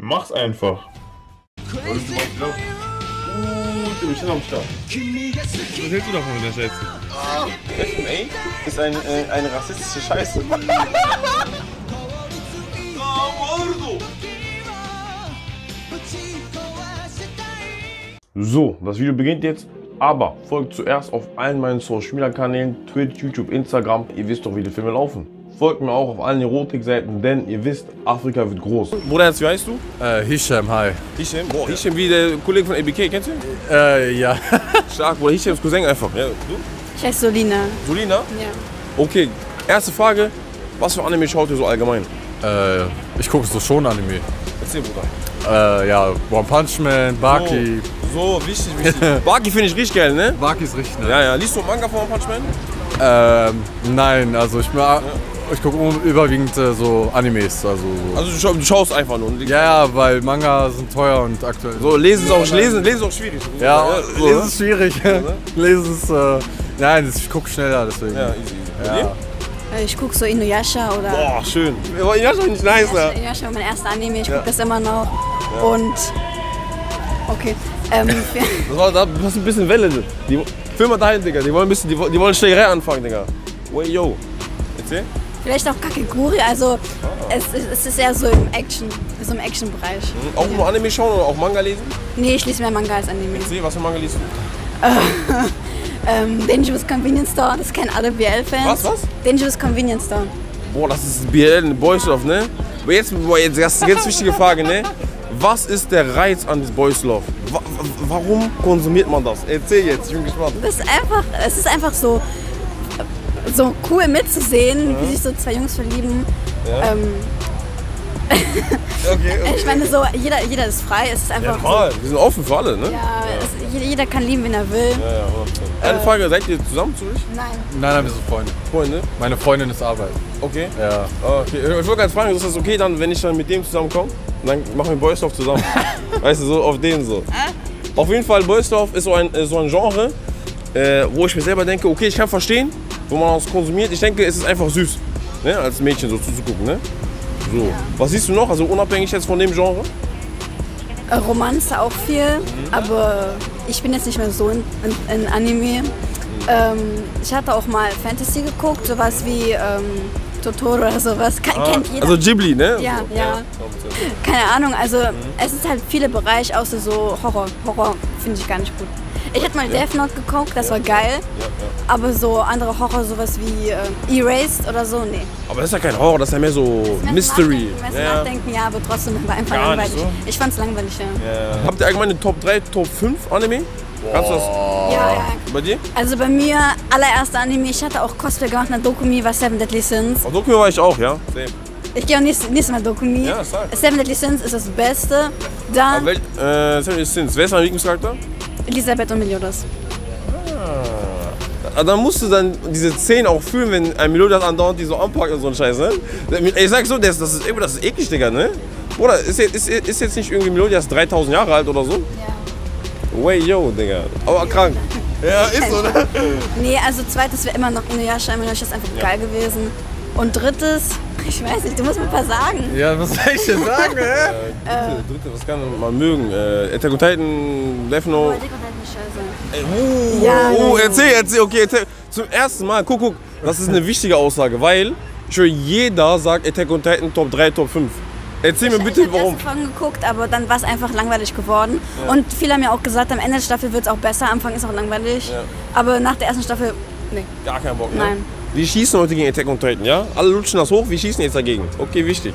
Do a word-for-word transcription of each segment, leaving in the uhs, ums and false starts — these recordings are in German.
Mach's einfach. Und du machst noch. Uh, du bist schon am Start. Was hältst du davon, wenn du das jetzt? Oh, F M A ist ein, äh, eine rassistische Scheiße. So, das Video beginnt jetzt. Aber folgt zuerst auf allen meinen Social Media Kanälen, Twitch, YouTube, Instagram. Ihr wisst doch, wie die Filme laufen. Folgt mir auch auf allen Erotikseiten, denn ihr wisst, Afrika wird groß. Bruder, wie heißt du? Äh, Hisham, hi. Hisham? Boah, Hisham wie der Kollege von A B K, kennst du ihn? Äh, ja. Stark, Bruder, Hishams Cousin einfach. Ja, du? Ich heiße Solina. Solina? Ja. Okay, erste Frage. Was für Anime schaut ihr so allgemein? Äh, ich gucke so schon Anime. Erzähl, Bruder. Äh, ja, One Punch Man, Baki. Oh. So, wichtig, wichtig. Baki finde ich richtig geil, ne? Baki ist richtig, ne? Ja, ja. Liest du Manga von One Punch Man? Ähm, nein, also ich, ja. ich gucke überwiegend äh, so Animes. Also, so. also du, scha du schaust einfach nur? Ja, ja, weil Manga sind teuer und aktuell. So, lesen ist auch, ja, lesen, lesen auch schwierig. Ja, ja, lesen ist schwierig. Ja, ne? Lesen ist, äh, nein, ich gucke schneller, deswegen. Ja, easy, easy. Ja. Ich gucke so Inuyasha oder... Boah, schön. Aber Inuyasha finde ich nice, ne? Inuyasha war mein erster Anime, ich gucke ja. das immer noch. Ja. Und... Okay. Ähm, das war, da hast du ein bisschen Welle. Die Film mal dahin, Digga. Die wollen ein bisschen, die, die wollen Schlägerei anfangen, Digga. Way, yo. Erzähl. Vielleicht auch Kakeguri, also ah. es, es ist eher so im Action, so im Action-Bereich. Mhm. Auch ja. nur Anime schauen oder auch Manga lesen? Nee, ich lese mehr Manga als Anime. Erzähl, was für Manga liest du? ähm, Dangerous Convenience Store, das kennen alle B L-Fans. Was, was? Dangerous Convenience Store. Boah, das ist B L, Boys Love, ne? Aber jetzt, jetzt, jetzt, jetzt wichtige Frage, ne? Was ist der Reiz an diesem Boys Love? Wa warum konsumiert man das? Erzähl jetzt, ich bin gespannt. Das ist einfach, es ist einfach so, so cool mitzusehen, ja. wie sich so zwei Jungs verlieben. Ja. Ähm, okay, okay. Ich meine, so, jeder, jeder ist frei. Es ist einfach ja, so, wir sind offen für alle, ne? Ja, ja. Es, jeder kann lieben, wen er will. Ja, ja, okay. Eine Frage, seid ihr zusammen zu euch? Nein. Nein, nein, wir sind Freunde. Freunde? Meine Freundin ist Arbeit. Okay. Ja. Okay. Ich wollte ganz fragen, ist das okay, dann, wenn ich dann mit dem zusammenkomme? Dann machen wir Boys Love zusammen. Weißt du, so auf den so. Äh? Auf jeden Fall, Boys Love ist so ein, so ein Genre, äh, wo ich mir selber denke, okay, ich kann verstehen, wo man das konsumiert. Ich denke, es ist einfach süß, ne? Als Mädchen so zuzugucken, ne? So. Ja. Was siehst du noch, also unabhängig jetzt von dem Genre? Romanze auch viel, mhm. aber ich bin jetzt nicht mehr so in, in, in Anime. Mhm. Ähm, ich hatte auch mal Fantasy geguckt, sowas wie ähm, Totoro oder sowas, Ke ah, kennt jeder. Also Ghibli, ne? Ja, ja. ja. Keine Ahnung, also mhm. es ist halt viele Bereiche, außer so Horror. Horror finde ich gar nicht gut. Ich hatte mal ja. Death Note geguckt, das ja. war geil, ja, ja. aber so andere Horror, sowas wie äh, Erased oder so, nee. Aber das ist ja kein Horror, das ist ja mehr so Mystery. Nachdenken, ja. nachdenken, ja, aber trotzdem war einfach gar langweilig. So. Ich fand's langweilig, ja. ja. Habt ihr allgemein eine Top drei, Top fünf Anime? Boah. Kannst du das? Ja, ja. Bei dir? Also bei mir, allererster Anime, ich hatte auch Cosplay gemacht, eine Dokumi war Seven Deadly Sins. Auf Dokumi war ich auch, ja. Same. Ich gehe auch nächstes, nächstes Mal Dokumi. Ja, Seven Deadly Sins ist das Beste. Dann... Welch, äh, Seven Deadly Sins, wer ist mein Lieblingscharakter? Elisabeth und Meliodas. Ah, dann musst du dann diese Szenen auch fühlen, wenn ein Meliodas andauernd die so anpackt und so ein Scheiß, ne? Ich sag so, das, das, ist, das ist eklig, Digga, ne? Oder ist, ist, ist jetzt nicht irgendwie Meliodas dreitausend Jahre alt oder so? Ja. Way yo, Digga. Aber krank. Ja, ist so, ne? Nee, also zweites wäre immer noch Inuyasha. Inuyasha ist einfach ja. geil gewesen. Und drittes, ich weiß nicht, du musst mir ein paar sagen. Ja, was soll ich denn sagen, ne? Dritte, dritte, was kann man mögen? Äh, Attack on Titan, Death Note. Oh, ja, oh, ja, erzähl, erzähl, okay, erzähl. Zum ersten Mal, guck, guck, das ist eine wichtige Aussage, weil schon jeder sagt Attack on Titan Top drei, Top fünf. Erzähl ich, mir bitte, ich warum. Ich habe davon geguckt, aber dann war es einfach langweilig geworden. Ja. Und viele haben ja auch gesagt, am Ende der Staffel wird es auch besser, am Anfang ist auch langweilig. Ja. Aber nach der ersten Staffel, nee. Gar keinen Bock mehr. Nein. Wir schießen heute gegen Attack on Titan, ja? Alle lutschen das hoch, wir schießen jetzt dagegen. Okay, wichtig.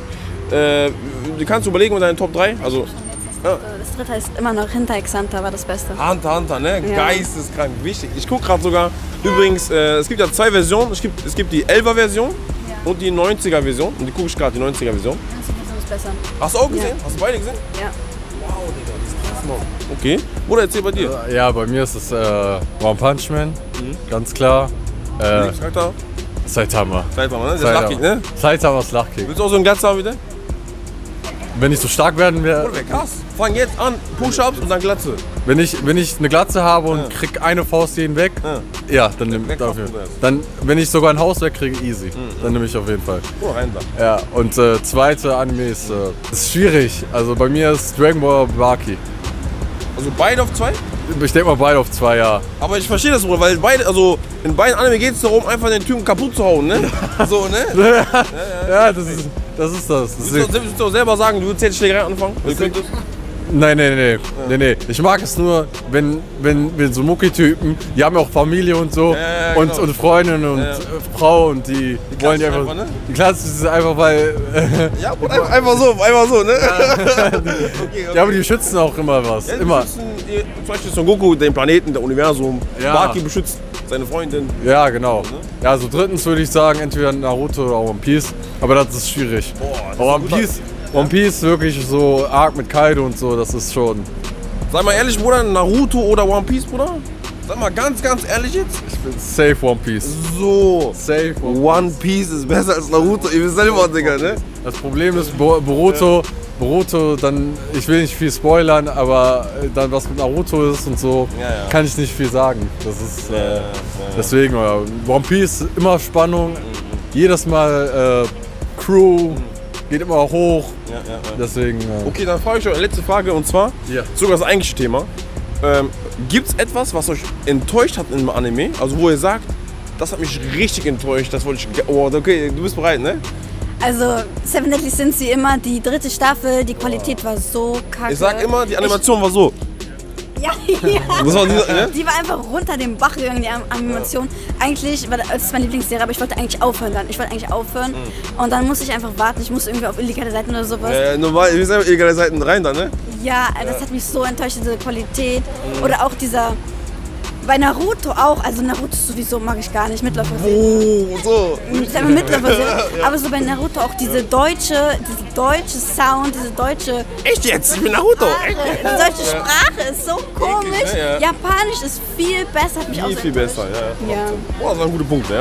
Äh, du kannst überlegen, mit deinen Top drei? Also, ja. Das dritte ist immer noch Hinter X Hunter, war das Beste. Hunter, Hunter, ne? Ja. Geisteskrank, wichtig. Ich gucke gerade sogar, übrigens, äh, es gibt ja zwei Versionen. Es gibt, es gibt die elfer-Version ja. und die neunziger-Version. Und die gucke ich gerade, die neunziger-Version. neunziger-Version ist besser. Hast du auch gesehen? Ja. Hast du beide gesehen? Ja. Wow, Digga, das ist krass, Mann. Okay. Bruder, erzähl bei dir. Ja, bei mir ist es äh, One Punch Man, mhm. ganz klar. Äh, Saitama. Saitama, ne? Der Saitama. Lachkick, ne? Saitama ist Lachkick. Willst du auch so einen Glatzer haben wieder? wenn ich so stark werden wäre. Krass. Fang jetzt an, Push-Ups und dann Glatze. Wenn ich, wenn ich eine Glatze habe und ja. krieg eine Faust jeden weg, ja, ja dann nehme ich dafür. Dann, wenn ich sogar ein Haus wegkriege, easy. Mhm. Dann nehme ich auf jeden Fall. Oh, rein da. Ja, und äh, zweite Anime ist, äh, ist schwierig. Also bei mir ist Dragon Ball Baki. Also beide auf zwei? Ich denke mal beide auf zwei, ja. Aber ich verstehe das, Bruder, weil beide, also in beiden Anime geht es darum, einfach den Typen kaputt zu hauen, ne? So, ne? Ja, ja, ja, ja, das ist das. Ist das. Willst, du, willst du auch selber sagen, du würdest jetzt Schlägerei anfangen? Du könntest? Nein, nein, nein, nein, nein. Ich mag es nur, wenn, wenn, wenn so Mucki-Typen, die haben ja auch Familie und so, ja, ja, und, genau. und Freundinnen und ja, ja. Frau und die, die wollen die einfach, einfach ne? Die Klasse ist einfach, weil... Ja, einfach, einfach so, einfach so, ne? Ja, okay, okay. Ja, aber die schützen auch immer was, ja, die immer. Schützen, die, zum Beispiel Son Goku, den Planeten, der Universum, ja. Baki beschützt seine Freundin. Ja, genau. Also, ne? Ja, so drittens würde ich sagen, entweder Naruto oder One Piece, aber das ist schwierig. Boah, das ist One Piece. One Piece wirklich so arg mit Kaido und so, das ist schon... Sag mal ehrlich, Bruder, Naruto oder One Piece, Bruder? Sag mal ganz, ganz ehrlich jetzt? Ich bin safe One Piece. So. Safe One Piece. One Piece ist besser als Naruto, ihr wisst selber, Digga, ne? Das Problem ist, Boruto, Boruto, dann, ich will nicht viel spoilern, aber dann was mit Naruto ist und so, ja, ja. kann ich nicht viel sagen. Das ist, äh, ja, ja, ja. deswegen, One Piece, immer Spannung, mhm. jedes Mal äh, Crew, mhm. geht immer hoch. Ja, ja, ja. Deswegen, ja. Okay, dann frage ich euch eine letzte Frage und zwar, ja. sogar das eigentliche Thema. Ähm, Gibt es etwas, was euch enttäuscht hat im Anime? Also wo ihr sagt, das hat mich richtig enttäuscht, das wollte ich... Oh, okay, du bist bereit, ne? Also Seven Deadly Sins wie immer, die dritte Staffel, die Qualität oh. war so kacke. Ich sag immer, die Animation ich war so. Ja, ja. Das war die, ne? Die war einfach runter den Bach gegangen, die Animation. Ja. Eigentlich, das ist meine Lieblingsserie, aber ich wollte eigentlich aufhören dann. Ich wollte eigentlich aufhören mhm. und dann musste ich einfach warten. Ich musste irgendwie auf illegale Seiten oder sowas. Ja, normal, wir sind auf illegale Seiten rein dann, ne? Ja, das ja. hat mich so enttäuscht, diese Qualität. Mhm. Oder auch dieser... Bei Naruto auch, also Naruto sowieso mag ich gar nicht, Mitläuferserie. Oh, so. Mitläuferserie. Aber so bei Naruto auch diese deutsche, diese deutsche Sound, diese deutsche... Echt jetzt? Ich bin Naruto! Echt? Diese deutsche Sprache ist so komisch. Ja, ja. Japanisch ist viel besser, hat mich auch so viel besser, ja. ja. Boah, das war ein guter Punkt, ja.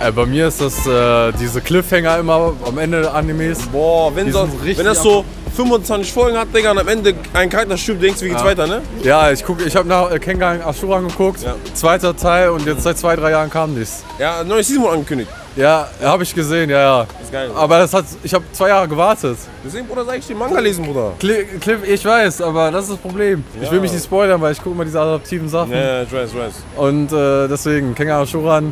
ja. Äh, bei mir ist das äh, diese Cliffhanger immer am Ende der Animes. Boah, wenn, das, wenn das so... fünfundzwanzig Folgen hat, Digga, und am Ende ein kalter Stück, denkst, wie geht's ja. weiter, ne? Ja, ich guck, ich hab nach äh, Kengan Ashura geguckt, ja. zweiter Teil und jetzt seit zwei, drei Jahren kam nichts. Ja, neues Season wurde angekündigt. Ja, habe ich gesehen, ja, ja. Ist geil. Aber das hat, ich habe zwei Jahre gewartet. Deswegen, Bruder, sag ich den Manga lesen, Bruder. Cliff, Cliff, ich weiß, aber das ist das Problem. Ja. Ich will mich nicht spoilern, weil ich gucke immer diese adaptiven Sachen. Ja, ja, ich weiß, ich weiß. Und äh, deswegen, Kengan Ashura, mhm.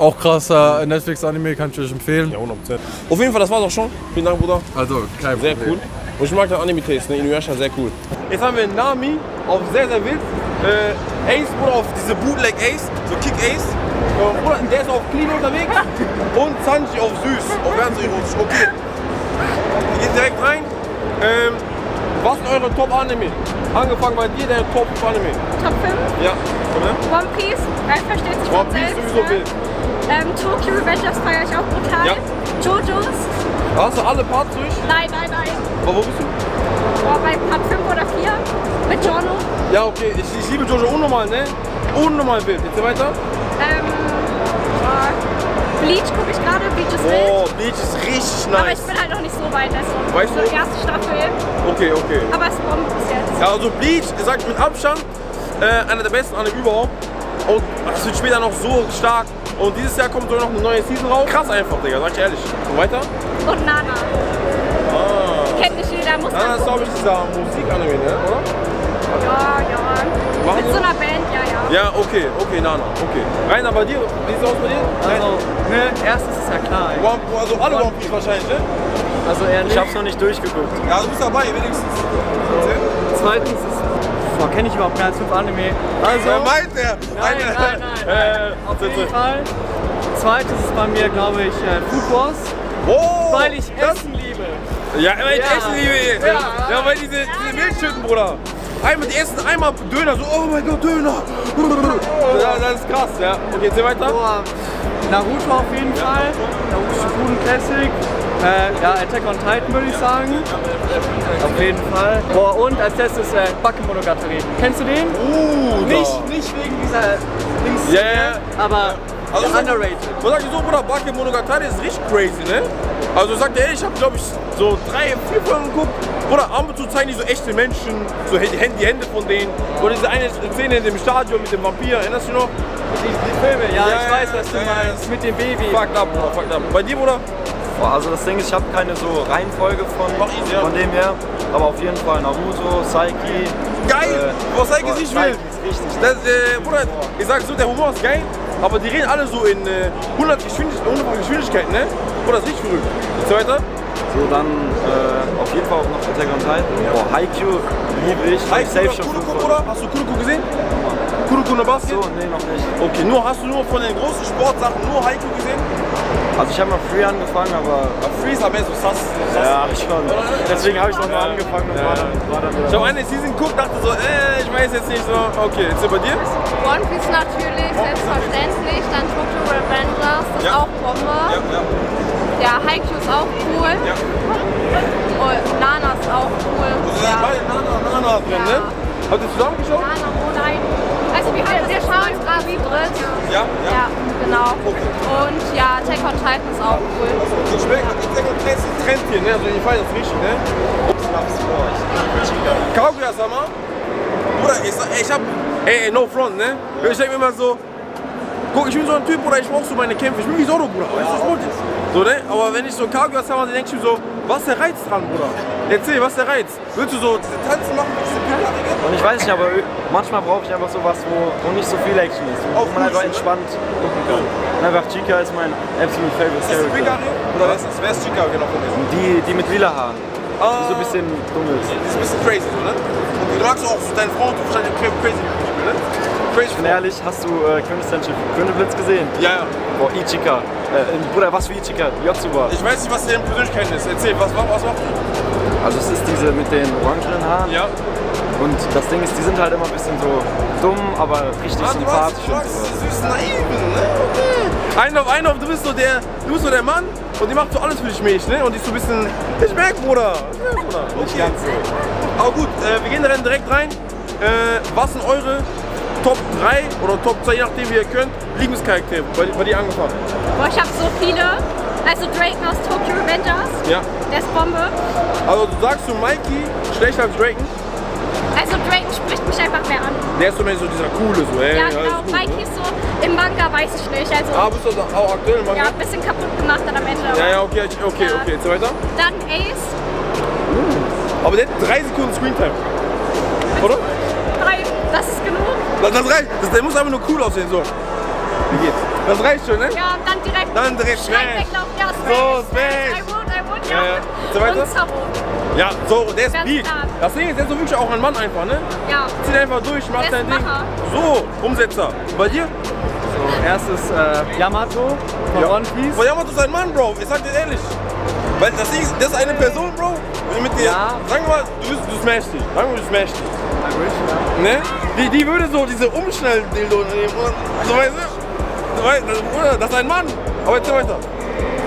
auch krasser Netflix-Anime, kann ich euch empfehlen. Ja, hundert Prozent. Auf jeden Fall, das war's auch schon. Vielen Dank, Bruder. Also, kein Problem. Sehr cool. Und ich mag den Anime-Taste, ne? Inuyasha, sehr cool. Jetzt haben wir Nami auf sehr, sehr wild. Äh, Ace, Bruder, auf diese Bootleg Ace, so Kick-Ace. Bruder, der ist auf clean unterwegs und Sanji auf süß, auf ganz ironisch. Okay, wir gehen direkt rein. Ähm, was sind eure Top-Anime? Angefangen bei dir, der Top fünf Anime. Top fünf? Ja. Oder? One Piece, man versteht sich von selbst. One Piece sowieso wild. Ähm, Tokyo Revengers feiere ich auch brutal. Ja. Jojo's. Hast du alle Parts durch? Nein, nein, nein. Aber wo bist du? Oh, bei Part fünf oder vier mit Giorno. Ja, okay. Ich, ich liebe Jojo unnormal, ne? Unnormal wild. Jetzt weiter. Ähm, oh, Bleach gucke ich gerade, Bleach ist wild. Oh, Bleach ist richtig nice. Aber ich bin halt noch nicht so weit, also weißt du? Erste Staffel. Okay, okay. Aber es kommt bis jetzt. Ja, also Bleach, ihr sagt mit Abstand, äh, einer der besten Anime überhaupt. Und das wird später noch so stark. Und dieses Jahr kommt sogar noch eine neue Season raus. Krass einfach, Digga, sag ich ehrlich. Und weiter? Und Nana. Ah. Kennt nicht jeder, muss man Nana ist, glaube ich, dieser Musik-Anime, ne? Oder? Ja, ja. Machen mit so einer Band, ja, ja. Ja, okay, okay, Nana, okay. Rainer, bei dir, wie sieht es aus bei dir? Also, ne, erstens ist ja klar. One, also alle One Piece wahrscheinlich, ne? Also ehrlich. Ich hab's noch nicht durchgeguckt. Ja, du bist dabei, wenigstens. So. Zweitens ist, boah, kenne ich überhaupt mehr als fünf Anime. Also, wer meint der? Nein, nein, nein. Äh, auf jeden Fall. Zweites ist bei mir, glaube ich, Food Wars. Oh, weil ich Essen liebe. Ja, weil ich ja. Essen liebe. Ja, ja, ja, weil diese, diese Milchschütten, Bruder. Einmal die Essen, einmal Döner. So, oh mein Gott, Döner. Ja, das ist krass, ja. Okay, jetzt hier weiter. Boah. Naruto auf jeden ja. Fall. Naruto Shippuden Classic. Äh, ja, Attack on Titan würde ich sagen. Auf jeden Fall. Boah, und als letztes äh, Bakemonogatari. Kennst du den? Uh, nicht, nicht wegen dieser Dings, yeah. aber Also ja, underrated. Was sag ich so, Bruder, Bakemonogatari ist richtig crazy, ne? Also sagt er, ich habe glaube ich so drei, vier Folgen geguckt. Bruder, ab und zu zeigen die so echte Menschen, so die Hände von denen. Oder diese eine Szene in dem Stadion mit dem Vampir, erinnerst du noch? Die, die Filme, ja, ja ich ja, weiß, was du ja, meinst, mit dem Baby. Fucked up, Bruder, fucked up. Bei dir, Bruder? Also das Ding ist, ich habe keine so Reihenfolge von, easy, von ja. dem her, aber auf jeden Fall Naruto, Saiki. Geil! Äh, was Saiki nicht will! Das, äh, Bruder, ich sag so, der Humor ist geil, aber die reden alle so in äh, hundert Geschwindigkeiten, ne? Oder ist nicht verrückt. So weiter? So, dann äh, auf jeden Fall auch noch Attack on Titan. Boah, Haikyuu liebe ich. Haikyuu, Kuruku, Bruder? Hast du Kuruku gesehen? Kuruku no Basket? So, nee, noch nicht. Okay, nur hast du nur von den großen Sportsachen nur Haikyuu gesehen? Also ich habe noch Free angefangen, aber... aber Free ist aber so sass. So ja, schon. Deswegen habe ich noch mal ja. angefangen und ja. war dann, war dann wieder... Ich habe eine Season geguckt, dachte so, äh, ich weiß jetzt nicht so... Okay, jetzt über dir? One Piece natürlich, oh, selbstverständlich. Dann Tokyo Revengers, das ja. ist auch Bombe. Ja, ja. Ja, Haikyuu ist auch cool. Ja. Und Nana ist auch cool. Also ja. Bei Nana, Nana drin, ja. ne? Habt ihr zusammen geschaut? Nana, oh nein. Also wir haben sehr schön quasi drin. Ja, ja. ja. Genau. Okay. Und ja, Attack on Titan ist auch cool. Ich schmecke Attack on Titan ist ein Trend hier, ne? Also ich fand das richtig, ne? Kaguya-sama? Bruder, ich, ich hab... Ey, no front, ne? Ich denk mir immer so... Guck, ich bin so ein Typ, Bruder, ich brauch so meine Kämpfe. Ich bin wie Soro, Bruder. Weißt du, was ich so, ne? Aber wenn ich so Kaguya-sama sehe, denk ich mir so... Was ist der Reiz dran, Bruder? Erzähl, was ist der Reiz? Willst du so diese Tanzen machen, diese Pilarige? Und ich weiß nicht, aber manchmal brauche ich einfach sowas, wo, wo nicht so viel Action ist. Wo man einfach entspannt gucken kann. Und einfach Chica ist mein absolute favorite Character. Oder was ist, wer ist Chica genau gewesen? Die, die mit lila Haaren. Die so ein bisschen dumm ist. Die ist ein bisschen crazy, oder? Und du sagst auch, deine Frau ist wahrscheinlich crazy, ne? Ich bin ehrlich, hast du äh, Königblitz gesehen? Ja, ja. Boah, Ichika. Äh, Bruder, was für Ichika? Yotsuba. Ich weiß nicht, was deine Persönlichkeit ist. Erzähl, was machst du? Also es ist diese mit den orangenen Haaren. Ja. Und das Ding ist, die sind halt immer ein bisschen so dumm, aber richtig ah, sympathisch. Du warst, du warst süß naiv, ne? Ein auf ein auf, du bist so der, du bist so der Mann und die macht so alles für dich, Mädchen, ne? Und die ist so ein bisschen, ich merke, Bruder. Ja, Bruder. Okay. Nicht ganz so. Aber gut, äh, wir gehen da dann direkt rein. Äh, was sind eure Top drei oder Top zwei, je nachdem wie ihr könnt, Lieblingscharaktere, bei, bei dir angefangen? Boah, ich hab so viele. Also Draken aus Tokyo Revengers, ja. Der ist Bombe. Also du sagst du Mikey schlechter als Draken? Also Draken spricht mich einfach mehr an. Der ist so mehr so dieser coole so, ey. Ja genau, cool, Mikey ist so, im Manga weiß ich nicht. Also, ah, bist du also auch aktuell im Manga? Ja, ein bisschen kaputt gemacht dann am Ende. Ja, ja, okay, okay, ja. okay, jetzt weiter. Dann Ace. Mhm. Aber der hat drei Sekunden Screentime, oder? Drei, das ist genug. Das, das reicht, das, der muss einfach nur cool aussehen, so. Wie geht's? Das reicht schon, ne? Ja, dann direkt. Dann direkt schnell. Ja, so, Smash. I would, I would, ja. ja, ja. Und Zorro. Ja, Zorro, der ist big. Das Ding ist, der ist so wirklich auch ein Mann einfach, ne? Ja. Zieht einfach durch, macht sein Ding. So, Umsetzer. Und bei dir? So, erstes äh, Yamato von ja. One Piece. Boah, Yamato ist ein Mann, Bro. Ich sag dir ehrlich. Weil das Ding ist, das ist eine Person, Bro. Mit dir, ja. Sagen wir mal, du, du smashst dich. Sagen wir mal, du smashst dich. Ne? Die, die würde so diese Umschnell-Dildo nehmen und so, weißt du? So, weißt du, das ist ein Mann. Aber jetzt weiter.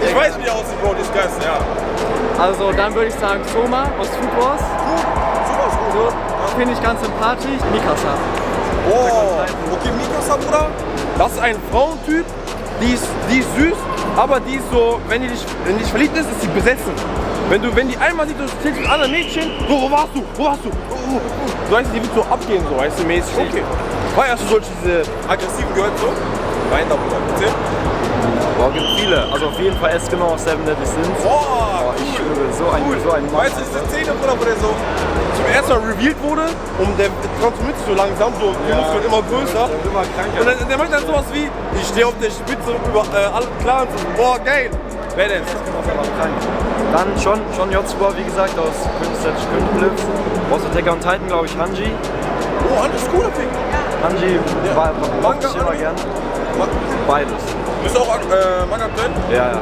Ich weiß, wie der aussieht, Bro, das Geist, ja. Also dann würde ich sagen Soma aus Food Wars. So, ja. Finde ich ganz sympathisch. Mikasa. Oh, okay, Mikasa, Bruder. Das ist ein Frauentyp, die ist, die ist süß, aber die ist so, wenn die dich, wenn die dich verliebt ist, ist sie besessen. Wenn, du, wenn die einmal sieht, du siehst ein anderes Mädchen, so, wo warst du, wo warst du? Oh, oh, oh. So heißt, die wird so abgehen, so heißt sie mäßig. Okay. Hast du solche diese aggressiven gehört so? Nein, da bitte. Boah, gibt viele. Also auf jeden Fall ist genau auf Seven Deadly Sins. Boah, ich schwöre, so ein, cool. so ein Mann. Weißt du, diese Szene, Bruder, wo der so zum ersten Mal revealed wurde und der transformiert sich so langsam, so ja. Musst du immer größer. Ja, immer kranker. Und dann, der macht dann sowas wie, ich stehe auf der Spitze über äh, alle Clans und boah, geil. Wer denn? Das kann man auf einmal rein. Dann schon, schon Yotsuba, wie gesagt, aus Königblitz. Aus Attack on Titan, glaube ich, Hanji. Oh, Hanji ist cooler Pick. Hanji ja. war mag ich immer gern. Mag Beides. Bist du auch äh, Manga aktuell? Ja, ja.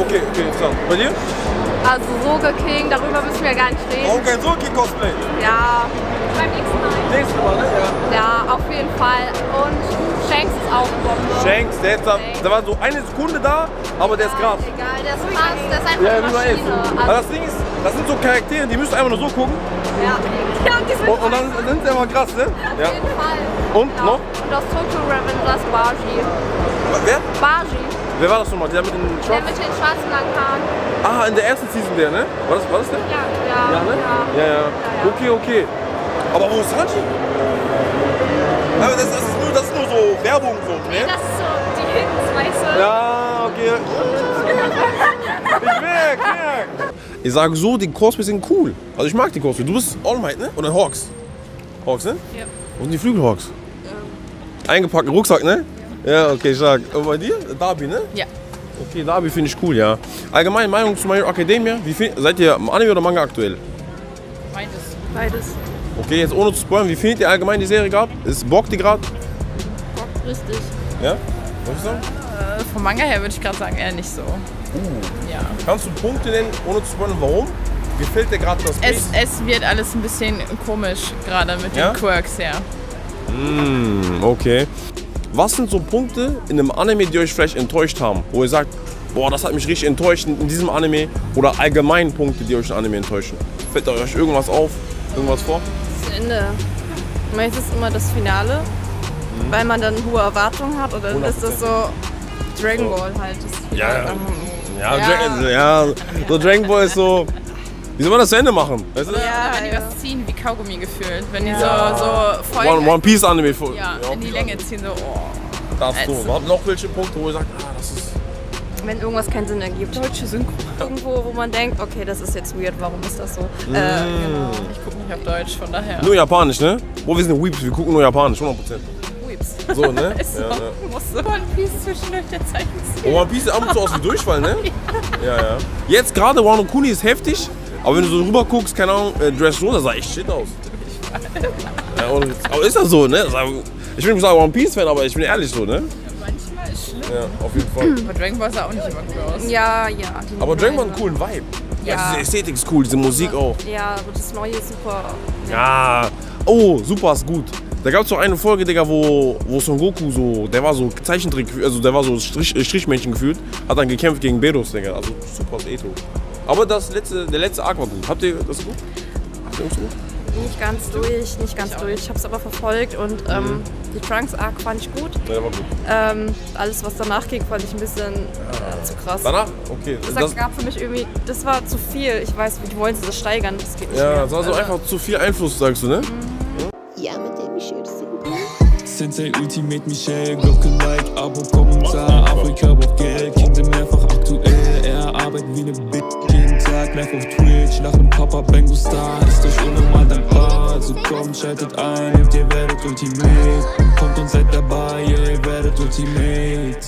Okay, okay, klar. Bei dir? Also Soge King, darüber müssen wir gar nicht reden. Auch kein Soge King Cosplay? Ja. Beim nächsten Mal. Nächstes Mal, ne? Ja. Ja, auf jeden Fall. Und Shanks ist auch Bombe. Shanks, der, da, der war so eine Sekunde da, aber der ist krass. Egal, der ist krass, der ist einfach eine Maschine. Ja, also das Ding ist, das sind so Charaktere, die müssen einfach nur so gucken. Ja, Ja, und die sind und, und dann sind sie aber krass, ne? Auf ja. jeden Fall. Und ja. noch? Und aus Tokyo Revengers Baji. Wer? Baji. Wer war das nochmal? Der mit den schwarzen? Der mit den schwarzen langen Haaren. Ah, in der ersten Season der, ne? War das, war das der? Ja, ja. Ja, ne? Ja. Ja, ja. Ja, ja. Okay, okay. Aber wo ist Hanji? Ja, das, das, ist nur, das ist nur so Werbung so, ne? Nee, das ist so die Hints, weißt du? Ja, okay. Ich merk, merk. Ich sage so, die Cosplays sind cool. Also ich mag die Cosplays. Du bist All Might, ne? Oder Hawks? Hawks, ne? Ja. Wo sind die Flügelhawks? Ja. Eingepackt im Rucksack, ne? Ja. Ja, okay, stark. Und bei dir? Darby, ne? Ja. Okay, Darby finde ich cool, ja. Allgemeine Meinung zu My Hero Academia. Wie find, seid ihr Anime oder Manga aktuell? Beides. Beides. Okay, jetzt ohne zu spoilern, wie findet ihr allgemein die Serie gerade? Ist Bock die gerade? Bock richtig. Ja? Wolltest du sagen? Äh, vom Manga her würde ich gerade sagen, eher nicht so. Uh. Ja. Kannst du Punkte nennen, ohne zu spoilern, warum? Gefällt dir gerade das es, es wird alles ein bisschen komisch, gerade mit ja? den Quirks, ja. Mm, okay. Was sind so Punkte in einem Anime, die euch vielleicht enttäuscht haben? Wo ihr sagt, boah, das hat mich richtig enttäuscht in diesem Anime. Oder allgemein Punkte, die euch in Anime enttäuschen. Fällt euch irgendwas auf? Irgendwas vor? Das Ende. Meistens immer das Finale, mhm. weil man dann hohe Erwartungen hat. Oder ist das so Dragon Ball halt? Das ja, ja. Ja, ja. ja, so Dragon Ball ist so, wie soll man das zu Ende machen? Weißt du? Ja, wenn die was ziehen, wie Kaugummi gefühlt. Wenn die ja. so, so voll... One, One Piece Anime. Voll, ja, ja, in die Länge ziehen, so oh. Das ist so. Habt noch welche Punkte, wo ihr sagt, ah, das ist... Wenn irgendwas keinen Sinn ergibt. Deutsche Synchro. Irgendwo, wo man denkt, okay, das ist jetzt weird, warum ist das so? Mm. Äh, genau. Ich gucke nicht auf Deutsch, von daher. Nur Japanisch, ne? Wo wir sind Weeps, wir gucken nur Japanisch, hundert Prozent. Weeps. So, ne? so, ja, ja. One Piece zwischendurch der Zeichen. One Piece ab und zu aus dem Durchfall, ne? ja, ja. Jetzt gerade Wano Kuni ist heftig, aber wenn du so rüber guckst, keine Ahnung, äh, Dressrosa sah echt shit aus. Durchfall. Ja, und, aber ist das so, ne? Ich bin nicht so ein One Piece Fan, aber ich bin ehrlich so, ne? Ja, auf jeden Fall. Aber Dragon Ball sah auch nicht immer cool aus. Ja, ja. Aber Dragon Ball hat einen coolen Vibe. Ja. Ja, diese Ästhetik ist cool, diese Musik ja. auch. Ja, aber das Neue ist super. Ja. Oh, super ist gut. Da gab es doch eine Folge, Digga, wo, wo Son Goku so, der war so Zeichentrick, also der war so Strich, Strichmännchen gefühlt, hat dann gekämpft gegen Bedos, Digga. Also super ist Eto. Aber das letzte, der letzte Arc war gut. Habt ihr das gut? Habt ihr das gut? Nicht ganz durch, nicht ganz ich durch. Ich habe es aber verfolgt und ähm, mhm. die Trunks-Arc fand ich gut. Ja, war gut. Ähm, alles, was danach ging, fand ich ein bisschen äh, zu krass. Danach? Okay. Das, das gab für mich irgendwie, das war zu viel. Ich weiß, wie wollen sie das steigern? Das geht nicht ja, mehr. Das war so also einfach zu viel Einfluss, sagst du, ne? Mhm. Ja, mit dem ich jetzt Sensei Ultimate Michel, Glocken like, Abo, Kommentar, Afrika braucht Geld, Kinder mehrfach aktuell, er arbeitet wie eine Bitch. Live auf Twitch, nach dem Papa Bengu Star ist euch unnormal dankbar. Also kommt, schaltet ein, ihr werdet Ultimate. Kommt und seid dabei, ihr werdet Ultimate.